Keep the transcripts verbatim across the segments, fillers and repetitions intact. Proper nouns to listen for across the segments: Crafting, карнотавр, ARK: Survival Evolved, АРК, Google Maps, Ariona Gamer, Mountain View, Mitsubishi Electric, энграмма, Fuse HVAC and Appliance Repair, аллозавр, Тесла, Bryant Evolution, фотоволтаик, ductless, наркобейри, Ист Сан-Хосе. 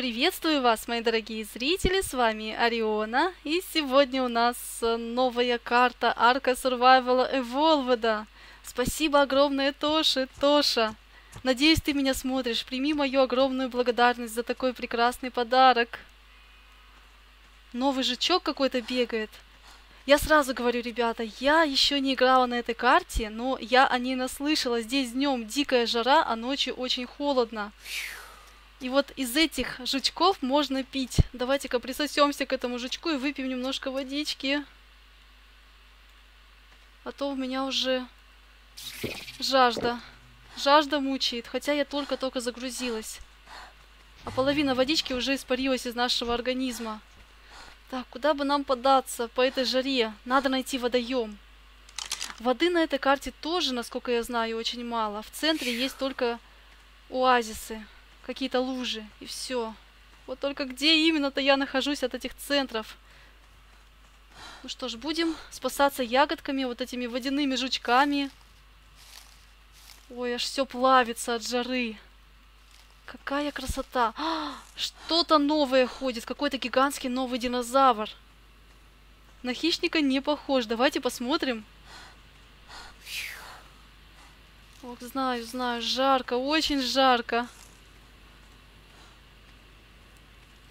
Приветствую вас, мои дорогие зрители, с вами Ариона, и сегодня у нас новая карта Арка Survival Evolved. Спасибо огромное, Тоши, Тоша. Надеюсь, ты меня смотришь, прими мою огромную благодарность за такой прекрасный подарок. Новый жучок какой-то бегает. Я сразу говорю, ребята, я еще не играла на этой карте, но я о ней наслышала. Здесь днем дикая жара, а ночью очень холодно. И вот из этих жучков можно пить. Давайте-ка присосемся к этому жучку и выпьем немножко водички. А то у меня уже жажда. Жажда мучает, хотя я только-только загрузилась. А половина водички уже испарилась из нашего организма. Так, куда бы нам податься по этой жаре? Надо найти водоем. Воды на этой карте тоже, насколько я знаю, очень мало. В центре есть только оазисы. Какие-то лужи, и все. Вот только где именно-то я нахожусь от этих центров? Ну что ж, будем спасаться ягодками, вот этими водяными жучками. Ой, аж все плавится от жары. Какая красота! А, что-то новое ходит, какой-то гигантский новый динозавр. На хищника не похож, давайте посмотрим. Ох, знаю, знаю, жарко, очень жарко.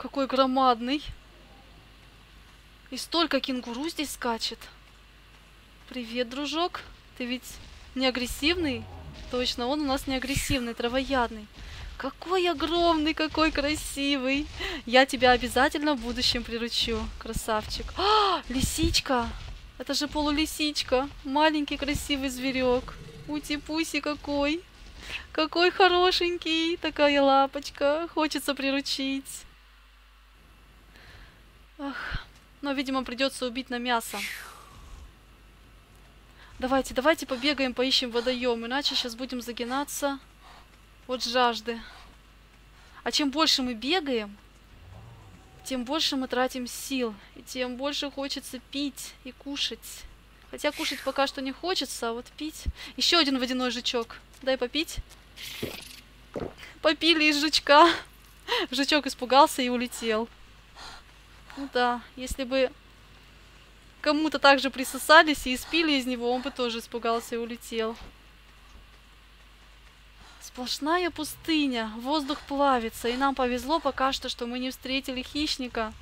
Какой громадный. И столько кенгуру здесь скачет. Привет, дружок. Ты ведь не агрессивный? Точно, он у нас не агрессивный, травоядный. Какой огромный, какой красивый. Я тебя обязательно в будущем приручу, красавчик. А, лисичка. Это же полулисичка. Маленький красивый зверек. Ути-пуси какой. Какой хорошенький. Такая лапочка. Хочется приручить. Ах, но, видимо, придется убить на мясо. Давайте, давайте побегаем, поищем водоем, иначе сейчас будем загинаться от жажды. А чем больше мы бегаем, тем больше мы тратим сил, и тем больше хочется пить и кушать. Хотя кушать пока что не хочется, а вот пить... Еще один водяной жучок. Дай попить. Попили из жучка. Жучок испугался и улетел. Ну да, если бы кому-то также присосались и испили из него, он бы тоже испугался и улетел. Сплошная пустыня, воздух плавится, и нам повезло пока что, что мы не встретили хищника.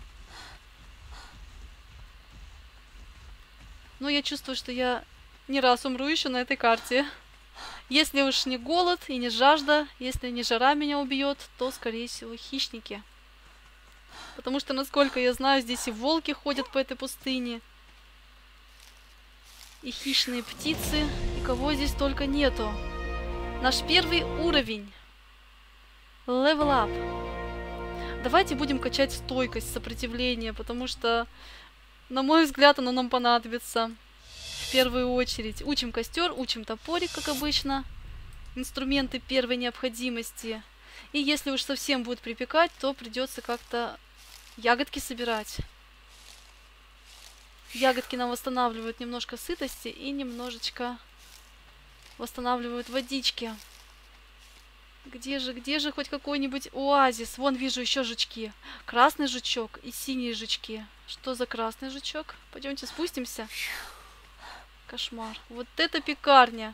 Но я чувствую, что я не раз умру еще на этой карте. Если уж не голод и не жажда, если не жара меня убьет, то, скорее всего, хищники. Потому что, насколько я знаю, здесь и волки ходят по этой пустыне. И хищные птицы. И кого здесь только нету. Наш первый уровень. Level up. Давайте будем качать стойкость, сопротивление. Потому что, на мой взгляд, оно нам понадобится. В первую очередь. Учим костер, учим топорик, как обычно. Инструменты первой необходимости. И если уж совсем будет припекать, то придется как-то ягодки собирать. Ягодки нам восстанавливают немножко сытости и немножечко восстанавливают водички. Где же, где же хоть какой-нибудь оазис? Вон вижу еще жучки. Красный жучок и синие жучки. Что за красный жучок? Пойдемте спустимся. Кошмар. Вот это пекарня.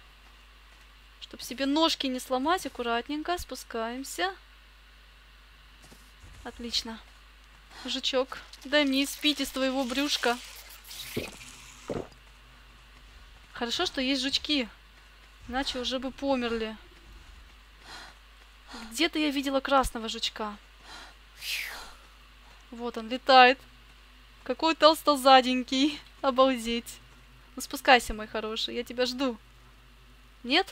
Чтобы себе ножки не сломать, аккуратненько спускаемся. Отлично. Жучок, дай мне испить из твоего брюшка. Хорошо, что есть жучки. Иначе уже бы померли. Где-то я видела красного жучка. Вот он летает. Какой толстозаденький. Обалдеть. Ну спускайся, мой хороший, я тебя жду. Нет?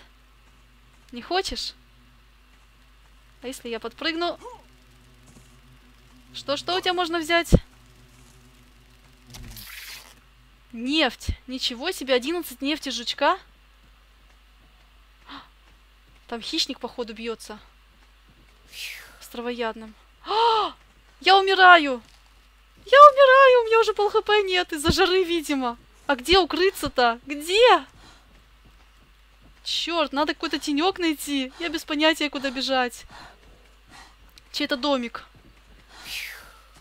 Не хочешь? А если я подпрыгну? Что, что у тебя можно взять? Нефть. Ничего себе, одиннадцать нефти жучка. Там хищник, походу, бьется. С травоядным. А! Я умираю! Я умираю! У меня уже пол хп нет из-за жары, видимо. А где укрыться-то? Где? Черт, надо какой-то тенек найти. Я без понятия, куда бежать. Чей-то домик.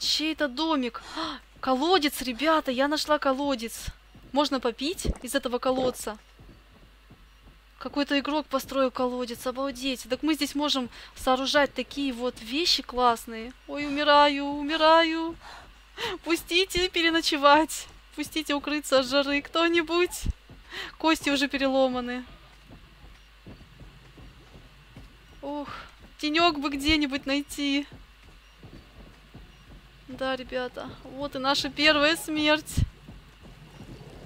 Чей это домик? А, колодец, ребята, я нашла колодец. Можно попить из этого колодца. Какой-то игрок построил колодец, обалдеть. Так мы здесь можем сооружать такие вот вещи классные. Ой, умираю, умираю. Пустите переночевать. Пустите укрыться от жары кто-нибудь. Кости уже переломаны. Ох, тенек бы где-нибудь найти. Да, ребята, вот и наша первая смерть.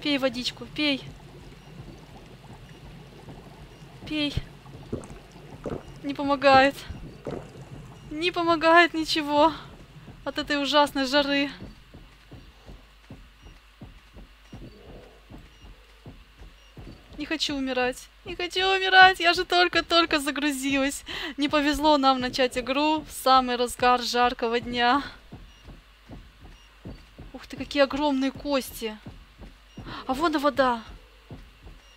Пей водичку, пей. Пей. Не помогает. Не помогает ничего от этой ужасной жары. Не хочу умирать. Не хочу умирать. Я же только-только загрузилась. Не повезло нам начать игру в самый разгар жаркого дня. Ух ты, какие огромные кости. А вон и вода.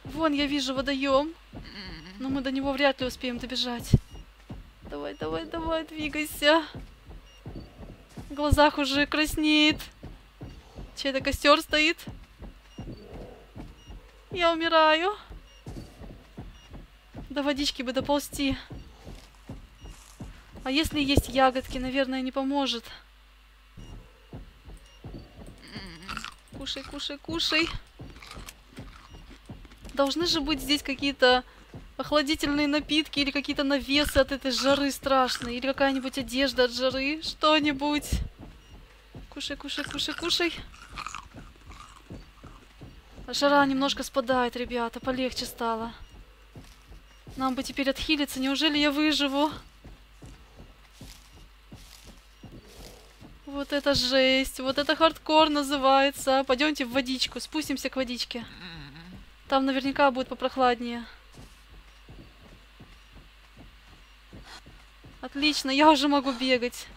Вон я вижу водоем. Но мы до него вряд ли успеем добежать. Давай, давай, давай, двигайся. В глазах уже краснеет. Чей-то костер стоит. Я умираю. До водички бы доползти. А если есть ягодки, наверное, не поможет. Кушай, кушай, кушай. Должны же быть здесь какие-то охладительные напитки или какие-то навесы от этой жары страшной. Или какая-нибудь одежда от жары. Что-нибудь. Кушай, кушай, кушай, кушай. Жара немножко спадает, ребята. Полегче стало. Нам бы теперь отхилиться. Неужели я выживу? Вот это жесть. Вот это хардкор называется. Пойдемте в водичку. Спустимся к водичке. Там наверняка будет попрохладнее. Отлично. Я уже могу бегать.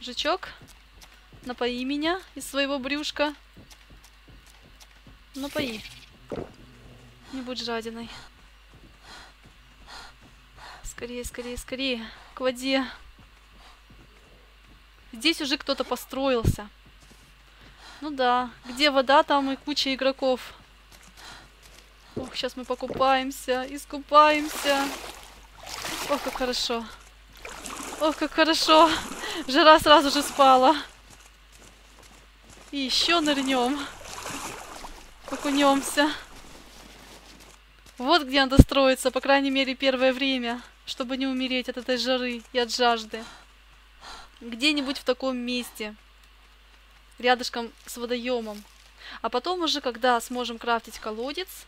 Жучок. Напои меня из своего брюшка. Напои. Не будь жадиной. Скорее, скорее, скорее. К воде. Здесь уже кто-то построился. Ну да. Где вода, там и куча игроков. Ох, сейчас мы покупаемся. Искупаемся. Ох, как хорошо. Ох, как хорошо. Жара сразу же спала. И еще нырнем. Окунемся. Вот где надо строиться, по крайней мере, первое время, чтобы не умереть от этой жары и от жажды. Где-нибудь в таком месте, рядышком с водоемом. А потом уже, когда сможем крафтить колодец,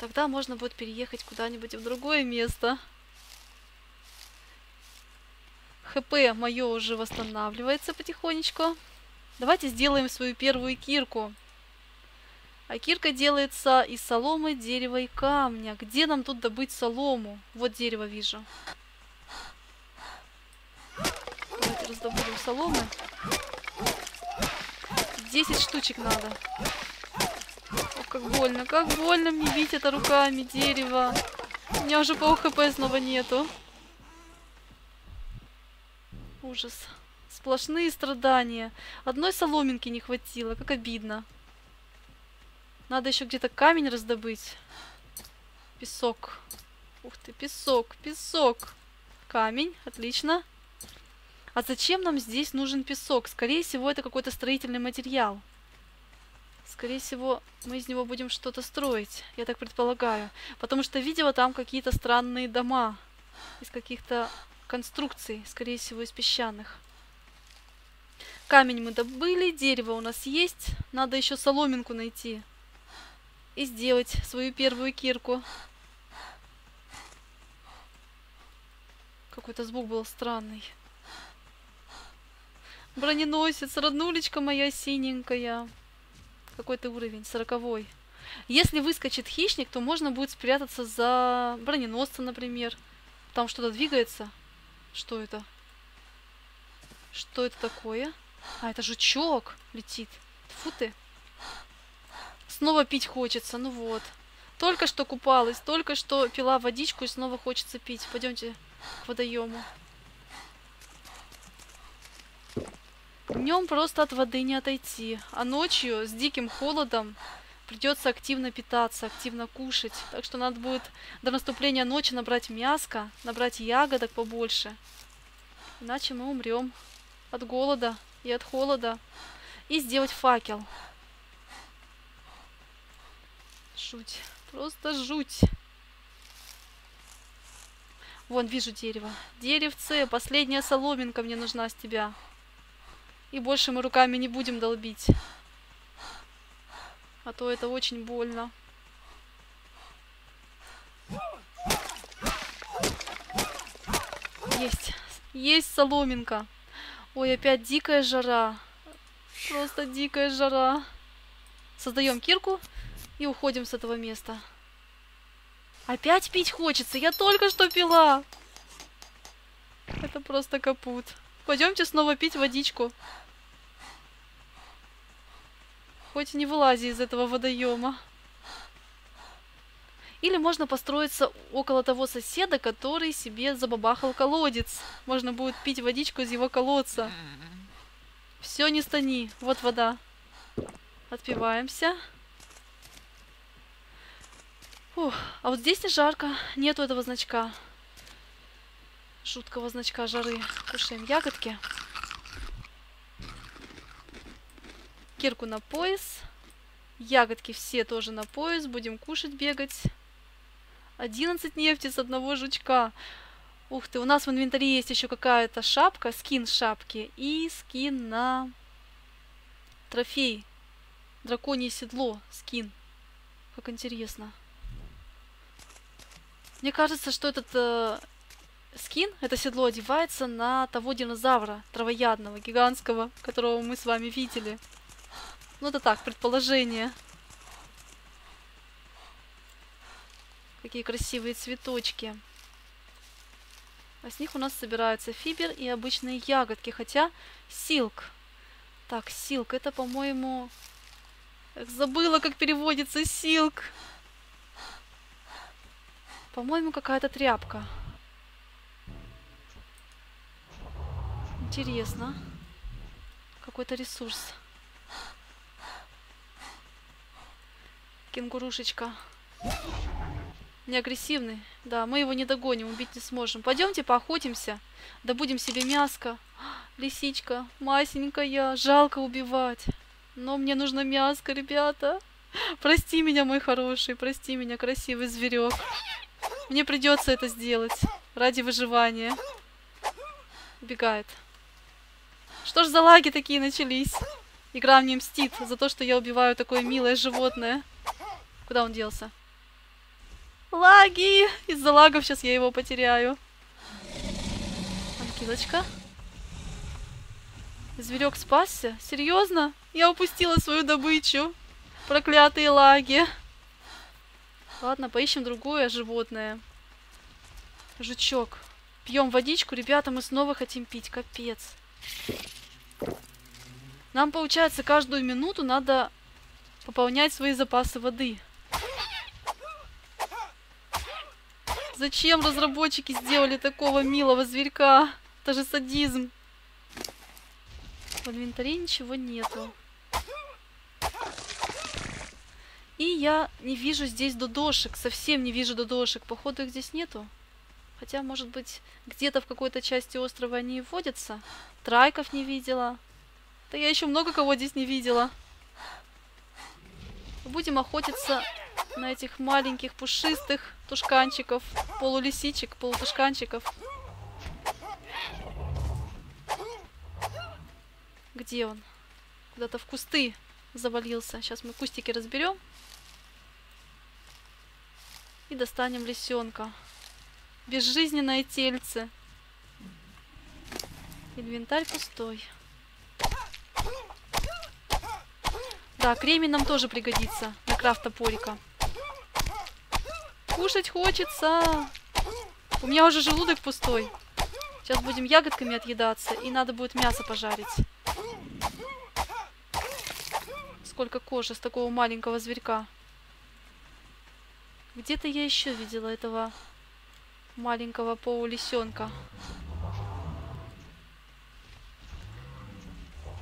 тогда можно будет переехать куда-нибудь в другое место. ХП мое уже восстанавливается потихонечку. Давайте сделаем свою первую кирку. А кирка делается из соломы, дерева и камня. Где нам тут добыть солому? Вот дерево вижу. Давайте раздобудем соломы. десять штучек надо. Ох, как больно, как больно мне бить это руками, дерево. У меня уже пол хп снова нету. Ужас. Сплошные страдания. Одной соломинки не хватило, как обидно. Надо еще где-то камень раздобыть. Песок. Ух ты, песок, песок. Камень, отлично. А зачем нам здесь нужен песок? Скорее всего, это какой-то строительный материал. Скорее всего, мы из него будем что-то строить. Я так предполагаю. Потому что видела там какие-то странные дома. Из каких-то конструкций. Скорее всего, из песчаных. Камень мы добыли. Дерево у нас есть. Надо еще соломинку найти. И сделать свою первую кирку. Какой-то звук был странный. Броненосец, роднулечка моя синенькая. Какой ты уровень? Сороковой. Если выскочит хищник, то можно будет спрятаться за броненосца, например. Там что-то двигается. Что это? Что это такое? А, это жучок летит. Фу ты. Снова пить хочется, ну вот. Только что купалась, только что пила водичку и снова хочется пить. Пойдемте к водоему. Днем просто от воды не отойти, а ночью с диким холодом придется активно питаться, активно кушать. Так что надо будет до наступления ночи набрать мяска, набрать ягодок побольше. Иначе мы умрем от голода и от холода. И сделать факел. Жуть. Просто жуть. Вон, вижу дерево. Деревце, последняя соломинка мне нужна с тебя. И больше мы руками не будем долбить. А то это очень больно. Есть. Есть соломинка. Ой, опять дикая жара. Просто дикая жара. Создаем кирку и уходим с этого места. Опять пить хочется. Я только что пила. Это просто капут. Пойдемте снова пить водичку. Хоть и не вылази из этого водоема. Или можно построиться около того соседа, который себе забабахал колодец. Можно будет пить водичку из его колодца. Все, не стани. Вот вода. Отпиваемся. Фух, а вот здесь не жарко. Нету этого значка. Жуткого значка жары. Кушаем ягодки. Кирку на пояс. Ягодки все тоже на пояс. Будем кушать, бегать. одиннадцать нефти с одного жучка. Ух ты, у нас в инвентаре есть еще какая-то шапка, скин шапки и скин на трофей. Драконье седло, скин. Как интересно. Мне кажется, что этот э, скин, это седло одевается на того динозавра травоядного, гигантского, которого мы с вами видели. Ну это так, предположение. Какие красивые цветочки. А с них у нас собираются фибер и обычные ягодки. Хотя силк. Так, силк. Это, по-моему... Забыла, как переводится силк. По-моему, какая-то тряпка. Интересно. Какой-то ресурс. Кенгурушечка. Не агрессивный. Да, мы его не догоним, убить не сможем. Пойдемте поохотимся. Добудем себе мяско. Лисичка, масенькая. Жалко убивать. Но мне нужно мяско, ребята. Прости меня, мой хороший. Прости меня, красивый зверек. Мне придется это сделать. Ради выживания. Убегает. Что ж за лаги такие начались? Игра мне мстит за то, что я убиваю такое милое животное. Куда он делся? Лаги! Из-за лагов сейчас я его потеряю. Анкилочка. Зверек спасся? Серьезно? Я упустила свою добычу. Проклятые лаги. Ладно, поищем другое животное. Жучок. Пьем водичку. Ребята, мы снова хотим пить. Капец. Нам, получается, каждую минуту надо пополнять свои запасы воды. Зачем разработчики сделали такого милого зверька? Это же садизм. В инвентаре ничего нету. И я не вижу здесь додошек. Совсем не вижу додошек. Походу их здесь нету. Хотя, может быть, где-то в какой-то части острова они и водятся. Трайков не видела. Да я еще много кого здесь не видела. Будем охотиться на этих маленьких пушистых тушканчиков, полулисичек, полутушканчиков. Где он? Куда-то в кусты завалился. Сейчас мы кустики разберем и достанем лисенка. Безжизненное тельце. Инвентарь пустой. Да, кремень нам тоже пригодится для крафта топорика. Кушать хочется. У меня уже желудок пустой. Сейчас будем ягодками отъедаться. И надо будет мясо пожарить. Сколько кожи с такого маленького зверька. Где-то я еще видела этого маленького полулисенка.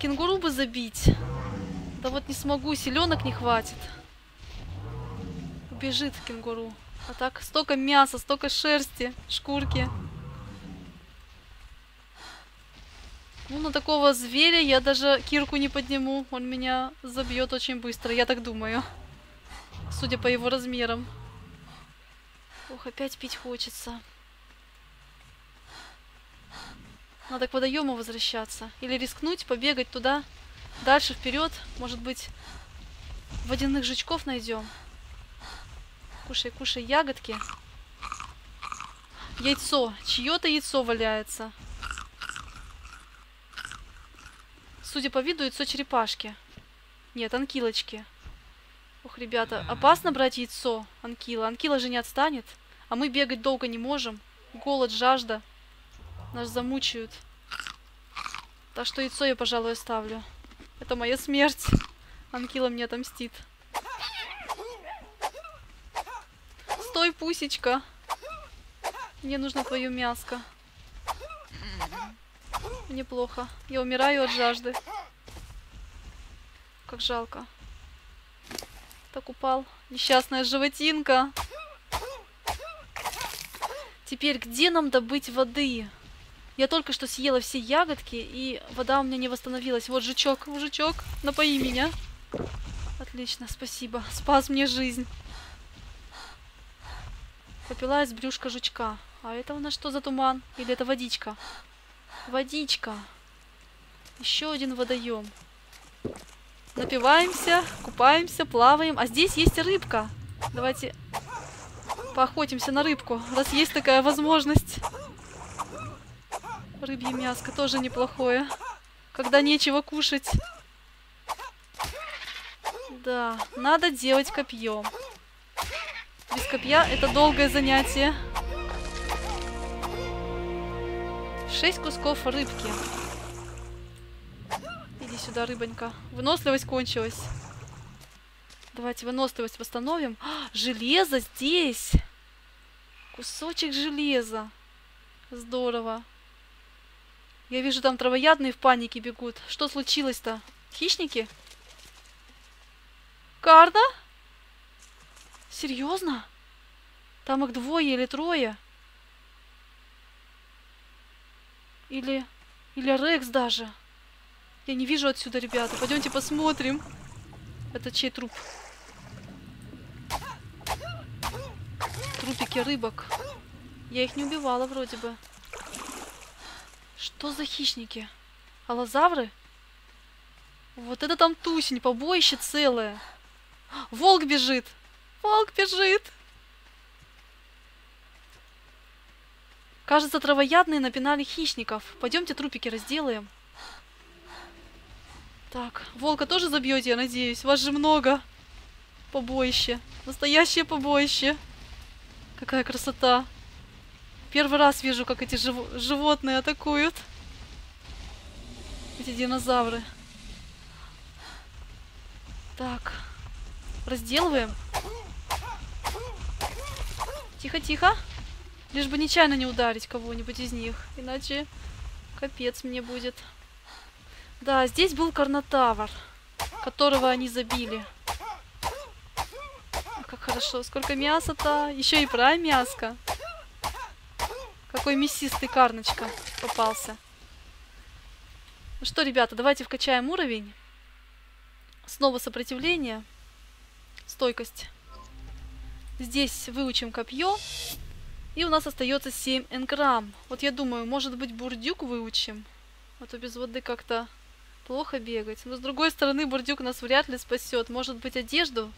Кенгуру бы забить. Да вот не смогу, силенок не хватит. Убежит кенгуру. А так столько мяса, столько шерсти, шкурки. Ну, на такого зверя я даже кирку не подниму. Он меня забьет очень быстро, я так думаю. Судя по его размерам. Ох, опять пить хочется. Надо к водоему возвращаться. Или рискнуть, побегать туда. Дальше, вперед. Может быть, водяных жучков найдем. Кушай, кушай ягодки. Яйцо. Чье-то яйцо валяется. Судя по виду, яйцо черепашки. Нет, анкилочки. Ох, ребята, опасно брать яйцо анкила. Анкила же не отстанет. А мы бегать долго не можем. Голод, жажда. Нас замучают. Так что яйцо я, пожалуй, оставлю. Это моя смерть. Анкила мне отомстит. Стой, пусечка. Мне нужно твое мяско. Мне плохо. Я умираю от жажды. Как жалко. Так упал. Несчастная животинка. Теперь где нам добыть воды? Я только что съела все ягодки, и вода у меня не восстановилась. Вот жучок, жучок, напои меня. Отлично, спасибо. Спас мне жизнь. Попила из брюшка жучка. А это у нас что за туман? Или это водичка? Водичка. Еще один водоем. Напиваемся, купаемся, плаваем. А здесь есть рыбка. Давайте поохотимся на рыбку, раз есть такая возможность. Рыбье мяско тоже неплохое, когда нечего кушать. Да, надо делать копьем. Без копья это долгое занятие. Шесть кусков рыбки. Сюда, рыбонька. Выносливость кончилась. Давайте выносливость восстановим. А, железо здесь. Кусочек железа. Здорово. Я вижу, там травоядные в панике бегут. Что случилось-то? Хищники? Карна? Серьезно? Там их двое или трое? Или... Или Рекс даже. Я не вижу отсюда, ребята. Пойдемте посмотрим. Это чей труп? Трупики рыбок. Я их не убивала вроде бы. Что за хищники? Аллозавры? Вот это там тусень, побоище целое. Волк бежит! Волк бежит! Кажется, травоядные напинали хищников. Пойдемте трупики разделаем. Так, волка тоже забьете, я надеюсь. Вас же много. Побоище. Настоящее побоище. Какая красота. Первый раз вижу, как эти жив... животные атакуют. Эти динозавры. Так. Разделываем. Тихо-тихо. Лишь бы нечаянно не ударить кого-нибудь из них. Иначе капец мне будет. Да, здесь был карнотавр, которого они забили. А как хорошо, сколько мяса-то. Еще и про мяско. Какой мясистый карночка попался. Ну что, ребята, давайте вкачаем уровень. Снова сопротивление. Стойкость. Здесь выучим копье. И у нас остается семь энграмм. Вот я думаю, может быть, бурдюк выучим. А то без воды как-то... плохо бегать. Но с другой стороны, бурдюк нас вряд ли спасет. Может быть, одежду,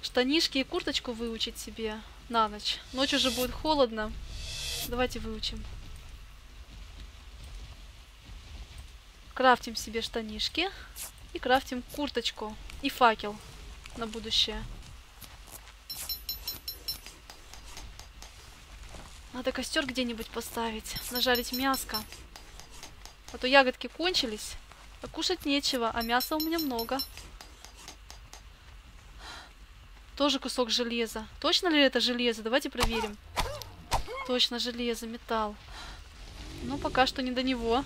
штанишки и курточку выучить себе на ночь. Ночью же будет холодно. Давайте выучим. Крафтим себе штанишки и крафтим курточку и факел на будущее. Надо костер где-нибудь поставить, нажарить мяско. А то ягодки кончились, а кушать нечего, а мяса у меня много. Тоже кусок железа. Точно ли это железо? Давайте проверим. Точно железо, металл. Но пока что не до него.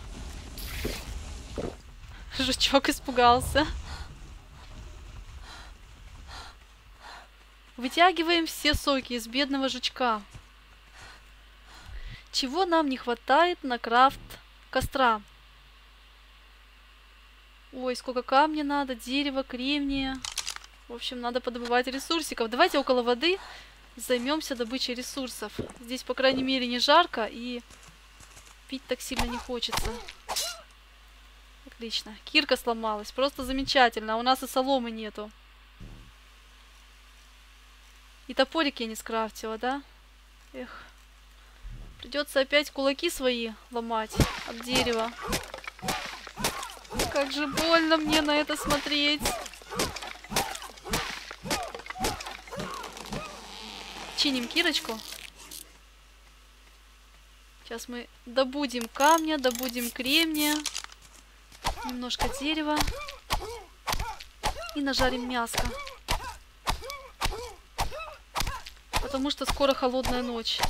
Жучок испугался. Вытягиваем все соки из бедного жучка. Чего нам не хватает на крафт костра? Ой, сколько камня надо, дерева, кремния. В общем, надо подобывать ресурсиков. Давайте около воды займемся добычей ресурсов. Здесь, по крайней мере, не жарко и пить так сильно не хочется. Отлично. Кирка сломалась. Просто замечательно. А у нас и соломы нету. И топорик я не скрафтила, да? Эх. Придется опять кулаки свои ломать об дерево. Как же больно мне на это смотреть. Чиним Кирочку. Сейчас мы добудем камня, добудем кремния, немножко дерева и нажарим мяско. Потому что скоро холодная ночь.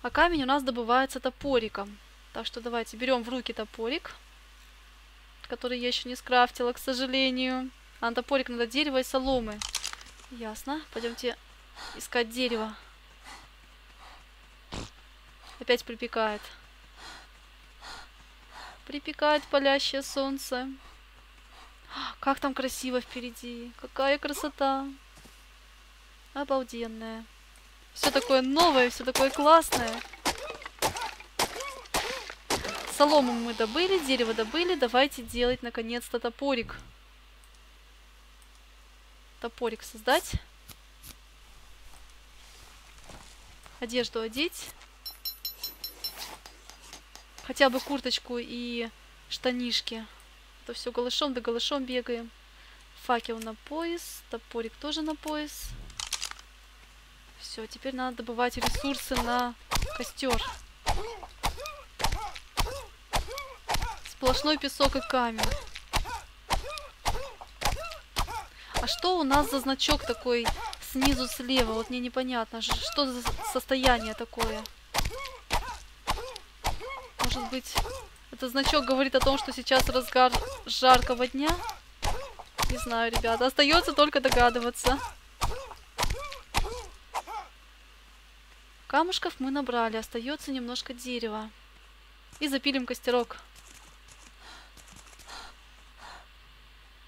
А камень у нас добывается топориком. Так что давайте берем в руки топорик, который я еще не скрафтила, к сожалению. А на топорик надо дерево и соломы. Ясно. Пойдемте искать дерево. Опять припекает. Припекает палящее солнце. Как там красиво впереди. Какая красота. Обалденная. Все такое новое, все такое классное. Солому мы добыли, дерево добыли. Давайте делать наконец-то топорик. Топорик создать. Одежду одеть. Хотя бы курточку и штанишки. А то все голышом да голышом бегаем. Факел на пояс. Топорик тоже на пояс. Все, теперь надо добывать ресурсы на костер. Сплошной песок и камень. А что у нас за значок такой снизу слева? Вот мне непонятно, что за состояние такое. Может быть, этот значок говорит о том, что сейчас разгар жаркого дня? Не знаю, ребята. Остается только догадываться. Камушков мы набрали. Остается немножко дерева. И запилим костерок.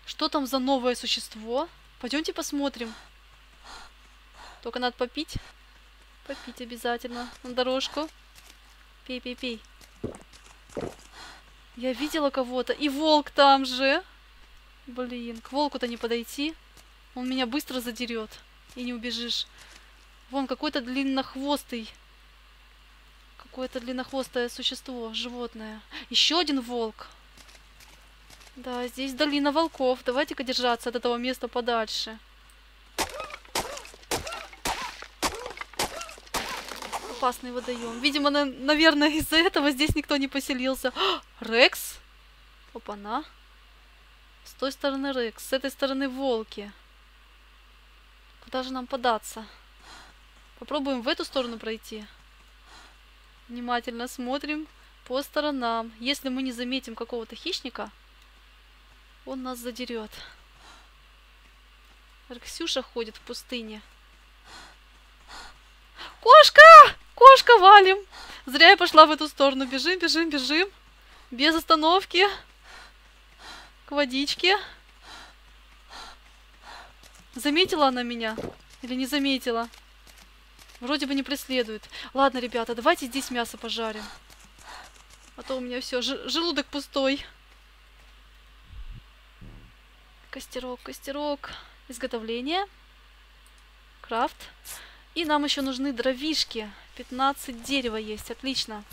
Что там за новое существо? Пойдемте посмотрим. Только надо попить. Попить обязательно. На дорожку. Пей, пей, пей. Я видела кого-то. И волк там же. Блин, к волку-то не подойти. Он меня быстро задерет. И не убежишь. Вон какой-то длиннохвостый. Какое-то длиннохвостое существо. Животное. Еще один волк. Да, здесь долина волков. Давайте-ка держаться от этого места подальше. Опасный водоем. Видимо, на- наверное, из-за этого здесь никто не поселился. О, Рекс? Опа-на. С той стороны Рекс, с этой стороны волки. Куда же нам податься? Попробуем в эту сторону пройти. Внимательно смотрим по сторонам. Если мы не заметим какого-то хищника... Он нас задерет. Рексюша ходит в пустыне. Кошка! Кошка, валим! Зря я пошла в эту сторону. Бежим, бежим, бежим. Без остановки. К водичке. Заметила она меня? Или не заметила? Вроде бы не преследует. Ладно, ребята, давайте здесь мясо пожарим. А то у меня все, желудок пустой. Костерок, костерок. Изготовление. Крафт. И нам еще нужны дровишки. пятнадцать дерева есть. Отлично.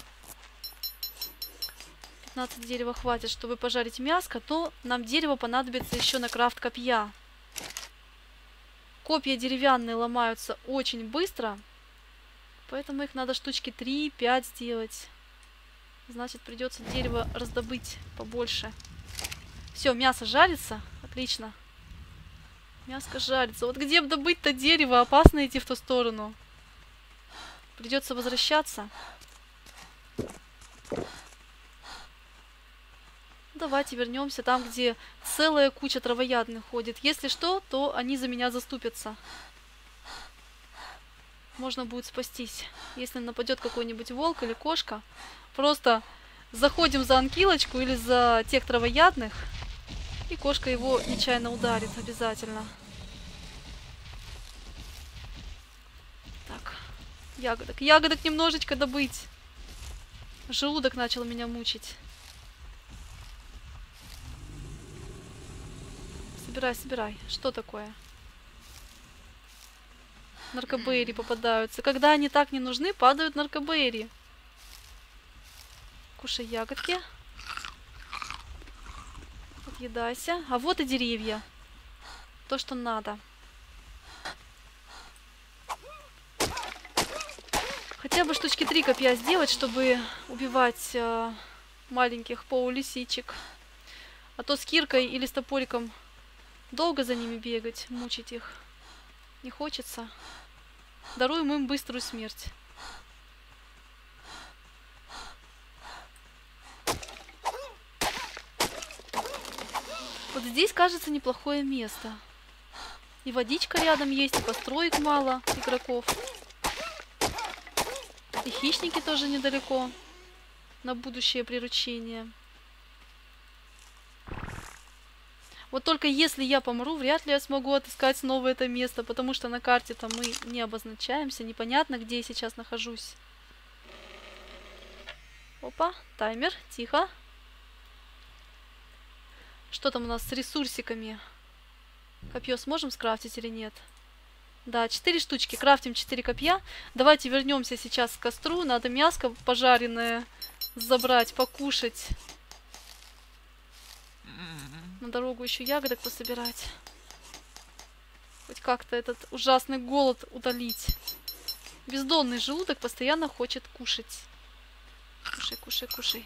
пятнадцать дерева хватит, чтобы пожарить мяско. Но нам дерево понадобится еще на крафт копья. Копья деревянные ломаются очень быстро. Поэтому их надо штучки три-пять сделать. Значит, придется дерево раздобыть побольше. Все, мясо жарится. Отлично. Мяско жарится. Вот где бы добыть-то дерево? Опасно идти в ту сторону. Придется возвращаться. Давайте вернемся там, где целая куча травоядных ходит. Если что, то они за меня заступятся. Можно будет спастись. Если нападет какой-нибудь волк или кошка, просто заходим за анкилочку или за тех травоядных, и кошка его нечаянно ударит обязательно. Так, ягодок. Ягодок немножечко добыть. Желудок начал меня мучить. Собирай, собирай. Что такое? Наркобейри попадаются. Когда они так не нужны, падают наркобейри. Кушай ягодки. Отъедайся. А вот и деревья. То, что надо. Хотя бы штучки три копья сделать, чтобы убивать э, маленьких полулисичек. А то с киркой или с топориком долго за ними бегать, мучить их не хочется. Даруем им быструю смерть. Вот здесь, кажется, неплохое место. И водичка рядом есть, и построек мало игроков. И хищники тоже недалеко на будущее приручение. Вот только если я помру, вряд ли я смогу отыскать снова это место, потому что на карте-то мы не обозначаемся, непонятно, где я сейчас нахожусь. Опа, таймер, тихо. Что там у нас с ресурсиками? Копье сможем скрафтить или нет? Да, четыре штучки. Крафтим четыре копья. Давайте вернемся сейчас к костру. Надо мяско пожаренное забрать, покушать. На дорогу еще ягодок пособирать. Хоть как-то этот ужасный голод удалить. Бездонный желудок постоянно хочет кушать. Кушай, кушай, кушай.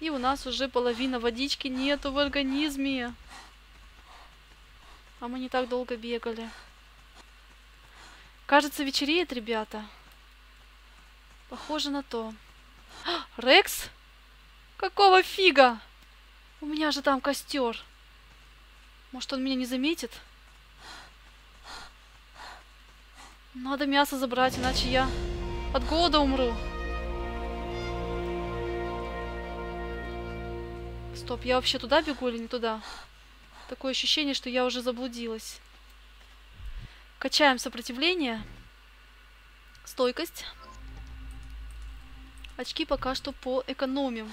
И у нас уже половина водички нету в организме. А мы не так долго бегали. Кажется, вечереет, ребята. Похоже на то. А, Рекс? Какого фига? У меня же там костер. Может, он меня не заметит? Надо мясо забрать, иначе я от голода умру. Стоп, я вообще туда бегу или не туда? Такое ощущение, что я уже заблудилась. Качаем сопротивление. Стойкость. Очки пока что поэкономим.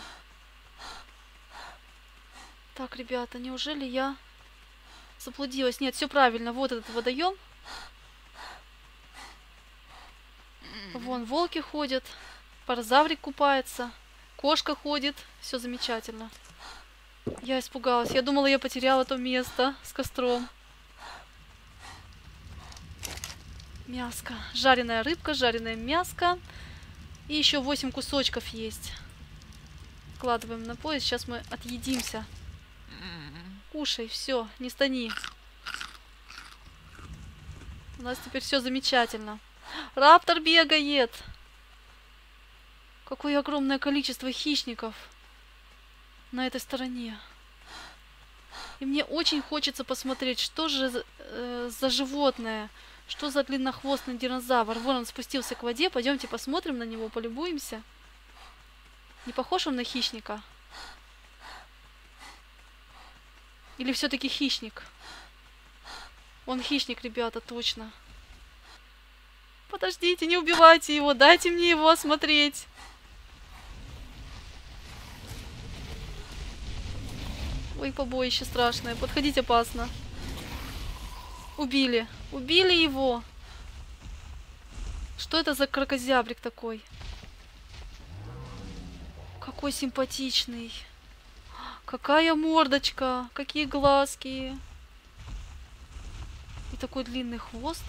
Так, ребята, неужели я заблудилась? Нет, все правильно. Вот этот водоем. Вон волки ходят. Паразаврик купается. Кошка ходит. Все замечательно. Я испугалась. Я думала, я потеряла то место с костром. Мяско. Жареная рыбка, жареное мяско. И еще восемь кусочков есть. Вкладываем на пояс. Сейчас мы отъедимся. Кушай, все, не стани. У нас теперь все замечательно. Раптор бегает. Какое огромное количество хищников на этой стороне. И мне очень хочется посмотреть, что же э, за животное. Что за длиннохвостный динозавр? Вон он спустился к воде. Пойдемте посмотрим на него, полюбуемся. Не похож он на хищника? Или все-таки хищник? Он хищник, ребята, точно. Подождите, не убивайте его. Дайте мне его осмотреть. Ой, побоище страшное. Подходить опасно. Убили. Убили его. Что это за крокозябрик такой? Какой симпатичный. Какая мордочка. Какие глазки. И такой длинный хвост.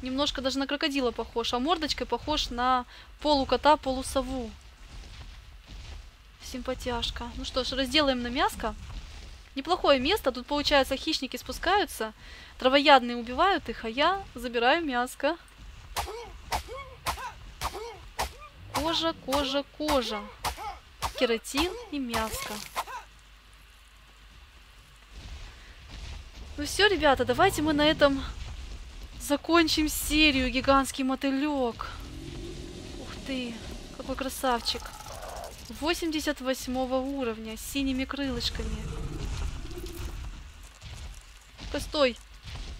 Немножко даже на крокодила похож. А мордочкой похож на полукота, полусову. Симпатяшка. Ну что ж, разделаем на мяско. Неплохое место. Тут, получается, хищники спускаются, травоядные убивают их, а я забираю мяско. Кожа, кожа, кожа. Кератин и мяско. Ну все, ребята, давайте мы на этом закончим серию. Гигантский мотылек. Ух ты, какой красавчик. восемьдесят восьмого уровня, с синими крылышками. Стой,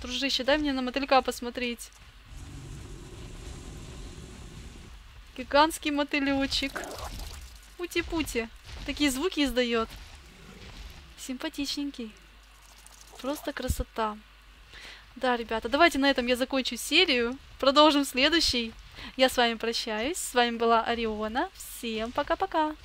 дружище, дай мне на мотылька посмотреть. Гигантский мотылечек. Пути-пути. Такие звуки издает. Симпатичненький. Просто красота. Да, ребята, давайте на этом я закончу серию. Продолжим следующий. Я с вами прощаюсь. С вами была Ариона. Всем пока-пока.